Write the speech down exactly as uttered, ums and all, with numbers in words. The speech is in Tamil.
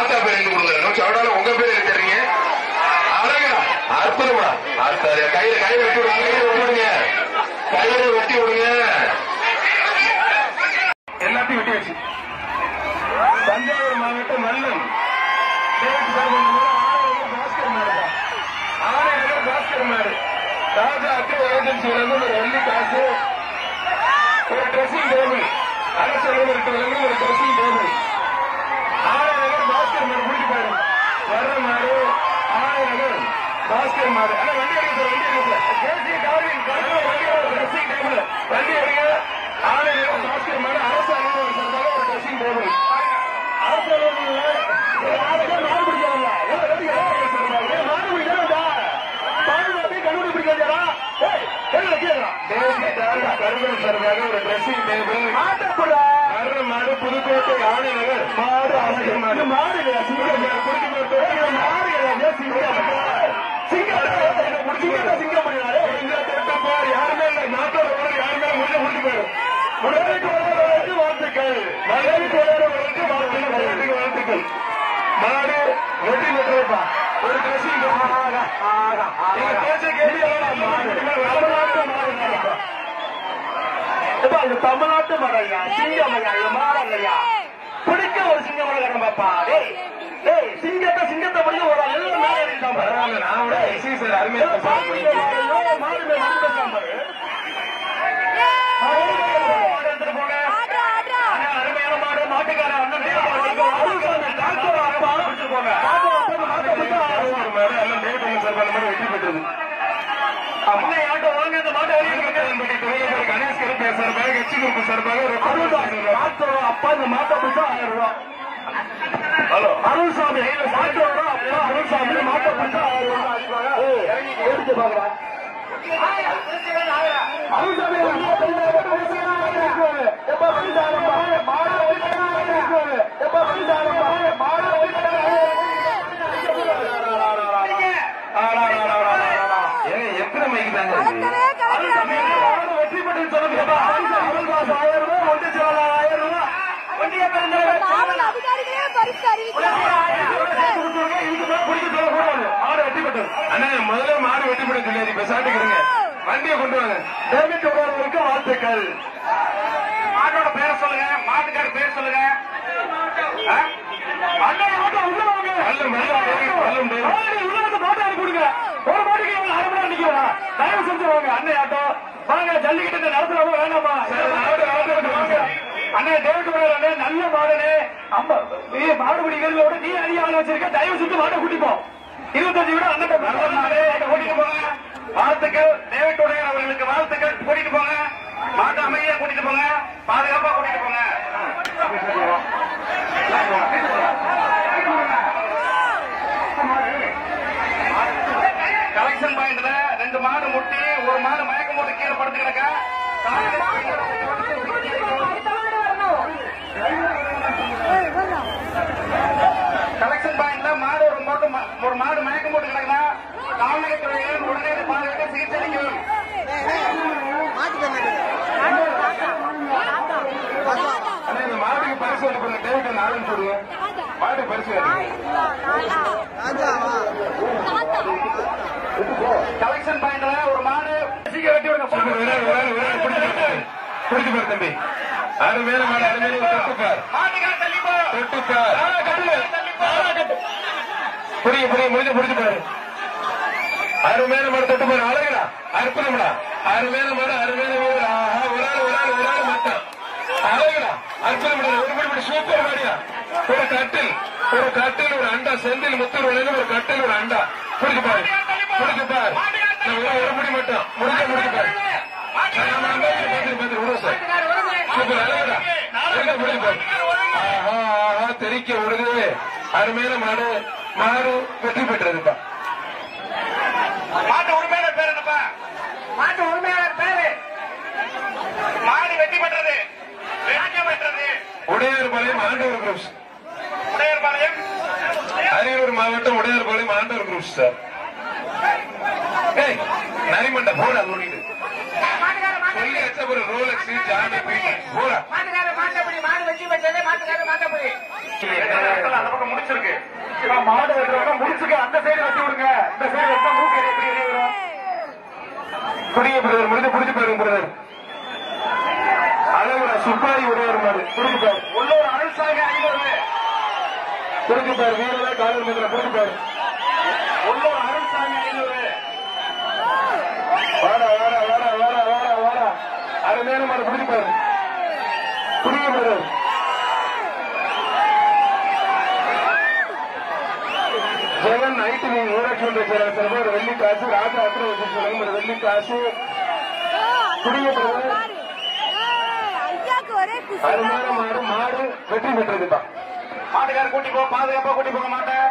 தாத்தா பேர் எழுதி கொடுங்க. நோச்சு அவனால உங்க பேர் எழுதிறீங்க. அழகா அற்புதமா அற்புதமா கையில கை வெட்டி விடுங்க, கையில வெட்டி விடுங்க, எல்லாத்தையும் வெட்டி வச்சு. தஞ்சாவூர் மாவட்டம் மல்லன் ஆணையர் பாஸ்கர் மாறு ராஜா அக்ரி ஏஜென்சி ஒரு வெள்ளி காசு ஒரு ட்ரெஸ்ஸிங் டேபிள் அரசு அலுவலருக்கு வழங்கி ஒரு ட்ரெஸ்ஸிங் டேபிள் ஆணையர் பாஸ்கர் மாறு கூட்டி போயிடும் வர்ற மாறு ஆணையர் பாஸ்கர் மாறு ஆனா வண்டி எடுக்க வண்டி எடுக்கல கேசி டாரின் கருத்து வண்டி ஒரு ட்ரெஸ்ஸிங் டேபிள் வண்டி எடுக்க ஆணையர் பாஸ்கர் மாறு அரசு அலுவலருக்கு ஒரு ட்ரெஸ்ஸிங் டேபிள் அரசு அலுவலர் மாறு ஒரு டிரெஸ்ஸிங் டேபிள் மாடு புதுக்கோட்டை ஆணையர் மாடு அரசு மாடு யாருமே இல்லை நாட்டோட உடல் யாருமே முடிஞ்ச முடிஞ்சு போயிடும். உடலுக்கு வளர்வதற்கு வாழ்த்துக்கள், மலைக்கு வளர்வதற்கு வாழ்த்துக்கள், உடலுக்கு வாழ்த்துக்கள். மாடு வெற்றி பெற்றா ஒரு டிரெஸ்ஸிங் பேச கேள்வி தமிழ்நாட்டு மடையா சிங்கம் மாடல்லையா பிடிக்க ஒரு சிங்கம் பாப்பா சிங்கத்தை சிங்கத்தை படி ஒரு அருமையான மாடு மாட்டுக்கார வெற்றி பெற்றது. ஆட்டோ வாங்க அந்த மாட்டை சார்பாக எச்சி குரூப் சார்பாக அப்பா இந்த மாட்டை பிடிச்சா ஆயிரம் ரூபாய் அருள்சாமி மாட்டோட அப்பா அருள்சாமி மாட்டை பிடிச்சா ஆயிரம் ரூபாய் எடுத்து பாக்குறேன் அருள்சாமி எத்தனை மைக்கு தாங்க முதல்ல மாடு வெட்டிப்பட சொல்லி பேசாட்டுக்கிறீங்க. வண்டியை கொண்டு வாங்க. வாழ்த்துக்கள். மாட்டோட பேரை சொல்லுங்க, மாட்டுக்கார பேர் சொல்லுங்க. ஒரு மாட்டுக்கு எவ்வளவு அரை மணி நிக்கிறா தயவு செஞ்சுருவாங்க. அன்னை ஆட்டோ வாங்க, ஜல்லிக்கிட்ட நடத்துறவங்க வேண்டாமா அண்ணே டேவிட் அண்ணே நல்ல மாடனே மாடுபிடிக்கிறதோட நீ அதிக ஆள் வச்சிருக்க. தயவு செஞ்சு மாட்டை கூட்டிப்போம் இருபத்தஞ்சு விட அண்ணன் கூட்டிட்டு போங்க. வாழ்த்துக்கள் டேவிட் உடையர் அவர்களுக்கு வாழ்த்துக்கள். கூட்டிட்டு போங்க மாட்டை, அமைதியா கூட்டிட்டு போங்க, பாதுகாப்பா கூட்டிட்டு போங்க. கலெக்ஷன் பாயிண்ட்ல ரெண்டு மாடு முட்டி ஒரு மாடு மயக்கம் போட்டு கீழே படுத்துக்கிறக்க கலெக்ஷன் பாயிண்ட்ல மாடு ஒரு ஒரு மாடு மயக்கம் போட்டு கிடக்குன்னா கால்நடைத்துறையினர் உடனே பாதுகாக்க சிகிச்சை அளிக்கும். இந்த மாட்டுக்கு பரிசு அனுப்புங்க. டேவிட் ஆரம்பிச்சுடுங்க, மாட்டு பரிசு அனுப்புங்க. கலெக்ஷன் பாயிண்ட்ல ஒரு மாடு சீக்கிரம் வெட்டி விடுங்க. பிடிச்சு பாரு தம்பி, அது மேல மாடு அது மேல தொட்டுக்கார் தொட்டுக்கார் புரிய புரிய முடிஞ்சு பிடிச்சு பாரு. அது மேல மாடு தொட்டு பாரு. அழகுடா அற்புதம்டா. அது மேல மாடு அது மேல ஒரு ஆள் ஒரு ஆள் ஒரு ஆள் மொத்தம் அழகுடா அற்புதம்டா. ஒரு மணி சூப்பர் மாடியா. ஒரு கட்டில் ஒரு கட்டில் ஒரு அண்டா செந்தில் முத்தூர் விளையில ஒரு கட்டில் ஒரு அண்டா. பிடிச்சு பாரு முடிஞ்சு பார். ஒரு முடி மட்டும் முடிஞ்ச முடிஞ்சு பாரு. தெரிக்க விடுது. அருமையான மாடு மாடு வெற்றி பெற்றதுப்பா. மாட்டு உரிமையாளர் பேர் என்னப்பா? மாட்டு உரிமையாளர் பேரு மாடு வெற்றி பெற்றது பெற்றது உடையார்பாளையம் ஆண்டவர் குரூப்ஸ். உடையார்பாளையம் அரியலூர் மாவட்டம் உடையார்பாளையம் ஆண்டவர் குரூப்ஸ் சார். நரிமண்ட போடா தோணிட்டு ஒரு ரோலக்ஸ் ஜாடி போடா. மாட்டுக்கார மாட்டப்படி மாடு வச்சு வச்சதே மாட்டுக்கார மாட்டப்படி அந்த பக்கம் முடிச்சிருக்கு. மாடு வெட்டுறோம்னா முடிச்சுக்க அந்த சைடு வெட்டி விடுங்க, இந்த சைடு வெட்டா மூக்கு எப்படி வெளியே வரும்? புரிய பிரதர் முடிஞ்சு புரிஞ்சு போயிருங்க பிரதர். அழகுற சுப்பாரி உடையவர் மாடு புரிஞ்சு போய் உள்ளூர் அனுசாக அணிவரு புரிஞ்சு போய் வீரர் காதல் மந்திர புரிஞ்சு போய் உள்ளூர் அனுசாக அணிவரு. வாடா வாடா வாடா வாடா வாடா வாடா அது நேரம் மாடு புரிஞ்சு போய் புரிய பிரதர். జగన్ నైట్ మీ ఊరక్ష సార్ వెళ్ళి కాసు రాత్రి రాత్రి వచ్చేసాను మరి వెళ్ళి కాసు మాడు మాడు వెట్టి పెట్టేది మాటగారు కూటిపో పాదగా కూటిపోక మాట